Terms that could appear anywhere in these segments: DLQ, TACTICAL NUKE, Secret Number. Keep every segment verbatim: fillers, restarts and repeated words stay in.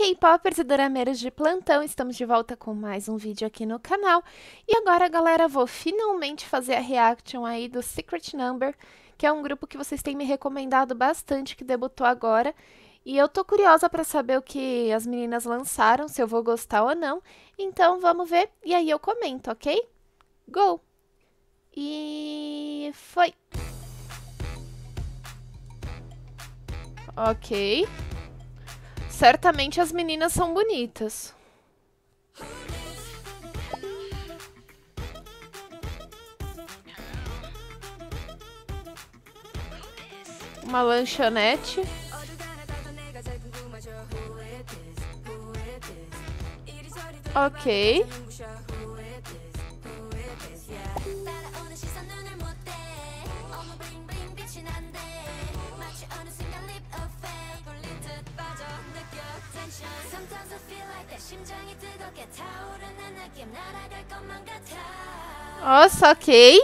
aí, K-popers e dorameiros de plantão, estamos de volta com mais um vídeo aqui no canal. E agora, galera, vou finalmente fazer a reaction aí do Secret Number, que é um grupo que vocês têm me recomendado bastante, que debutou agora. E eu tô curiosa pra saber o que as meninas lançaram, se eu vou gostar ou não. Então, vamos ver e aí eu comento, ok? Go! E... foi! Ok... certamente as meninas são bonitas. Uma lanchonete. Ok. Nossa, ok.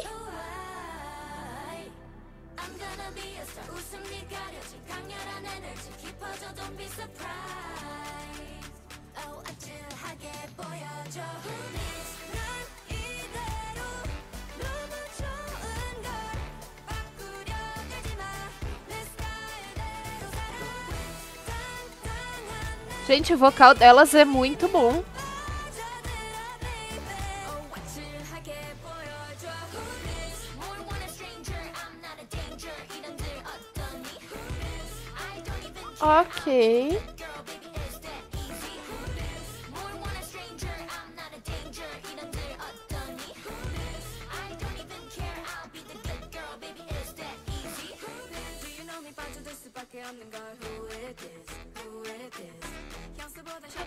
Gente, o vocal delas é muito bom. Ok.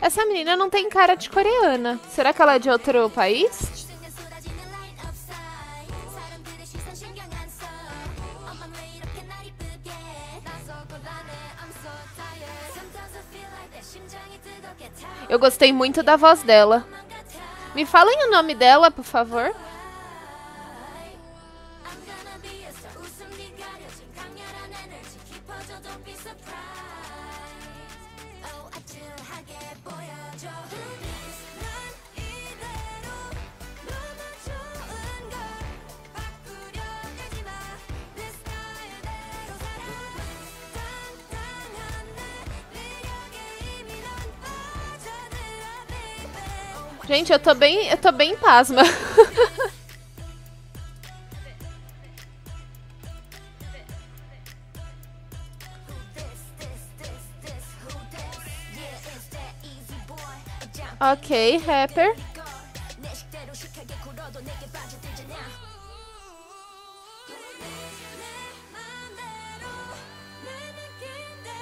Essa menina não tem cara de coreana. Será que ela é de outro país? Eu gostei muito da voz dela. Me falem o nome dela, por favor. Gente, eu tô bem, eu tô bem pasma. Ok, rapper.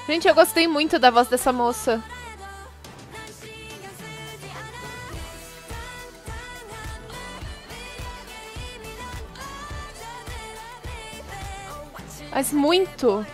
Gente, eu gostei muito da voz dessa moça. Mas muito.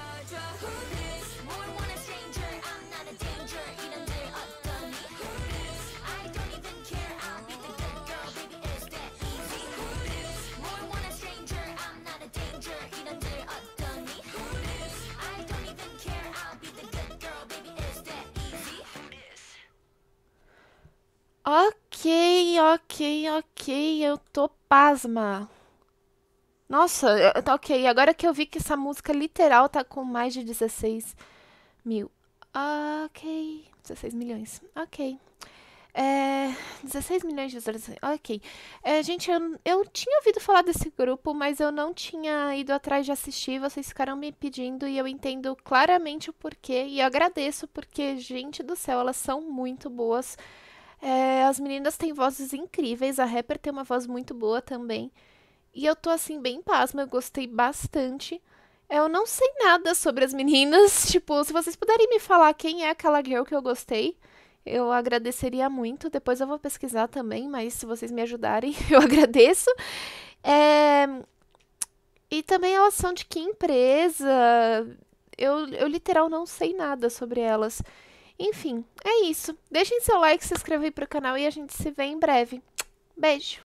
Ok, ok, ok. Eu tô pasma. Nossa, ok, agora que eu vi que essa música literal tá com mais de dezesseis mil. Ok, dezesseis milhões, ok. É, dezesseis milhões de visualizações, ok. É, gente, eu, eu tinha ouvido falar desse grupo, mas eu não tinha ido atrás de assistir. Vocês ficaram me pedindo e eu entendo claramente o porquê. E eu agradeço porque, gente do céu, elas são muito boas. É, as meninas têm vozes incríveis, a rapper tem uma voz muito boa também. E eu tô, assim, bem pasma, eu gostei bastante. Eu não sei nada sobre as meninas, tipo, se vocês puderem me falar quem é aquela girl que eu gostei, eu agradeceria muito. Depois eu vou pesquisar também, mas se vocês me ajudarem, eu agradeço. É... E também elas são de que empresa? Eu, eu, literal, não sei nada sobre elas. Enfim, é isso. Deixem seu like, se inscrevam aí pro canal e a gente se vê em breve. Beijo!